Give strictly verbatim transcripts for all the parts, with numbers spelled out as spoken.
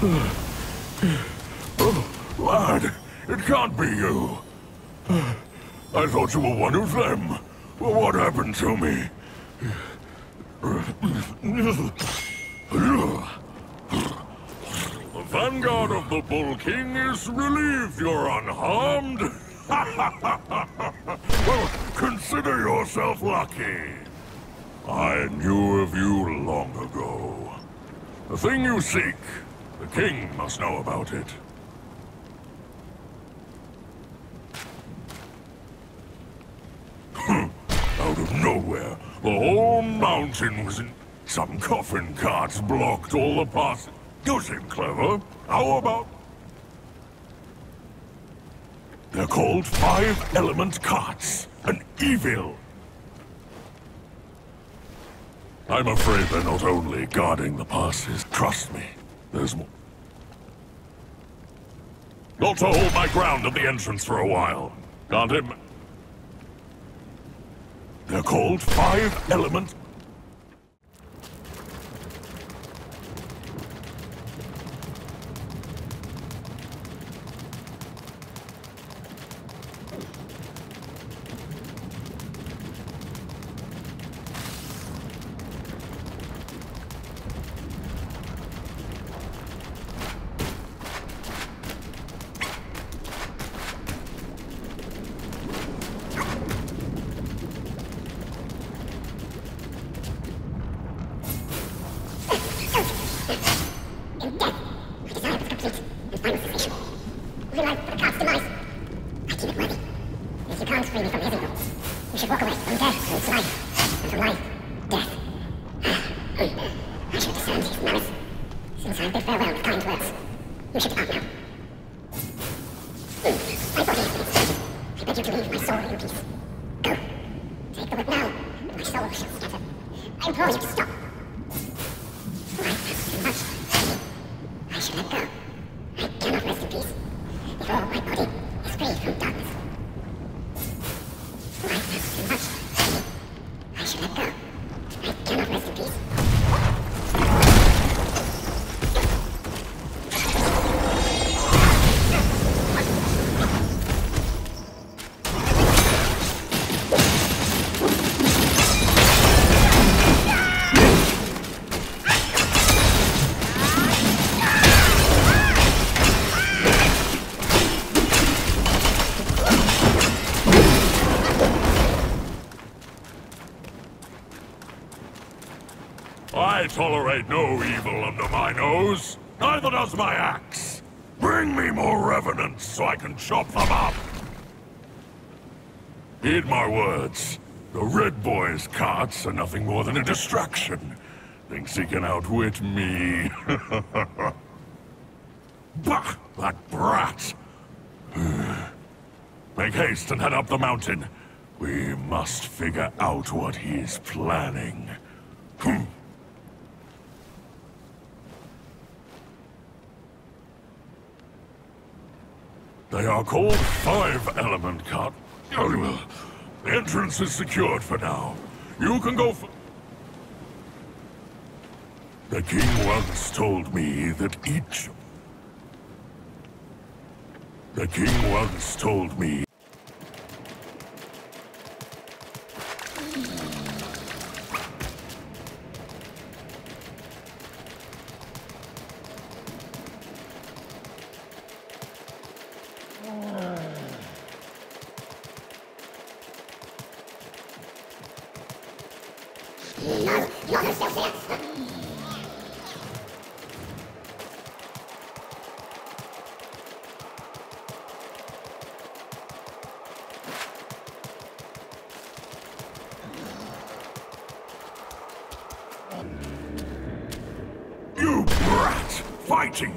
Oh, lad, it can't be you. I thought you were one of them. What happened to me? The vanguard of the Bull King is relieved you're unharmed. Well, consider yourself lucky. I knew of you long ago. The thing you seek, the king must know about it. Out of nowhere, the whole mountain was in... Some coffin carts blocked all the paths. You seem clever. How about... They're called Five Element Carts. An evil. I'm afraid they're not only guarding the passes. Trust me, there's more. Got to hold my ground at the entrance for a while. Can't him. They're called Five Element. Tolerate no evil under my nose, neither does my axe. Bring me more revenants so I can chop them up. Heed my words. The Red Boy's carts are nothing more than a distraction. Thinks he can outwit me. Bah! That brat! Make haste and head up the mountain. We must figure out what he's planning. They are called Five Element Cart. Very well. The entrance is secured for now. You can go for... The king once told me that each... The king once told me...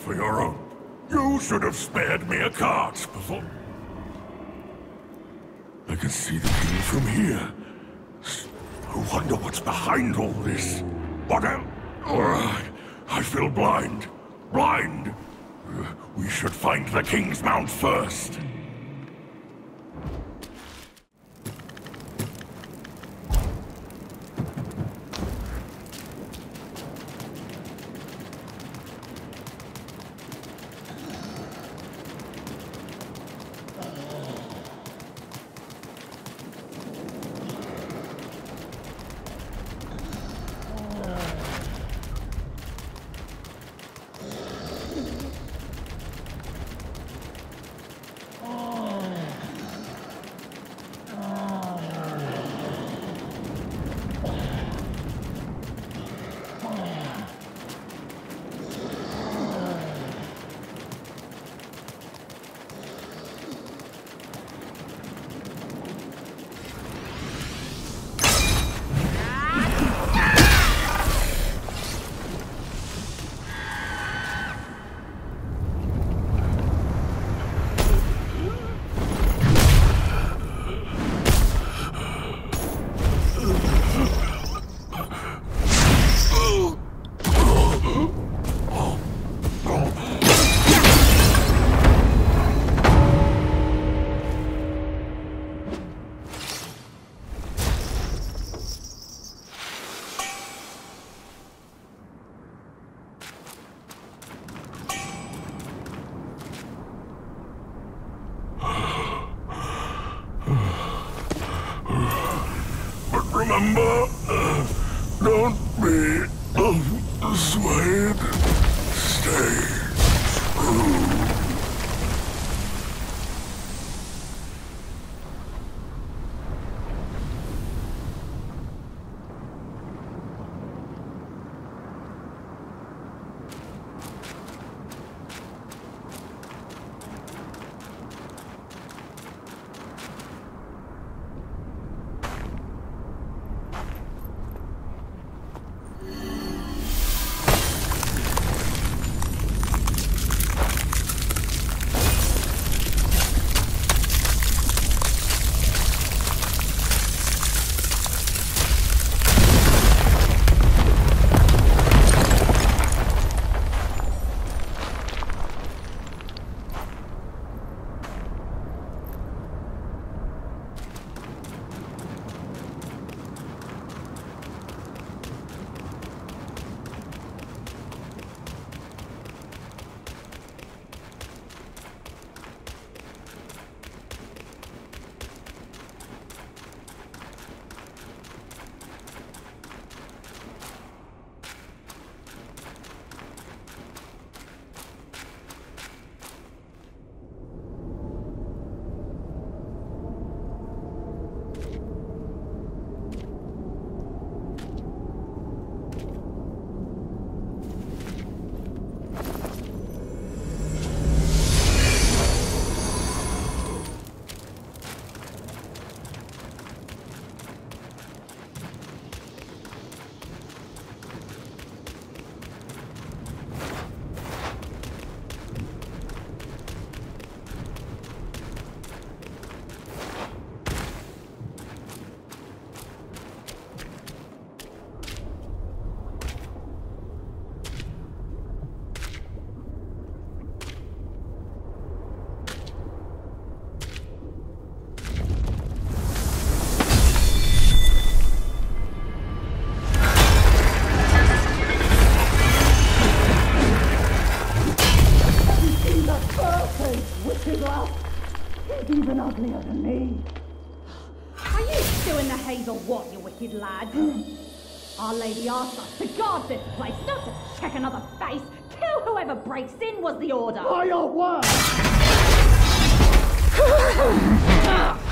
for your own. You should have spared me a cart before. I can see the king from here. I wonder what's behind all this. What else? Uh, I feel blind. Blind. Uh, we should find the king's mount first. Mama, don't be swayed. Stay true. Even uglier than me. Are you still in the haze or what, you wicked lad? Our Lady asked us to guard this place, not to check another face. Kill whoever breaks in was the order. By your word! Ah!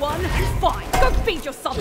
one? Fine, go feed yourself.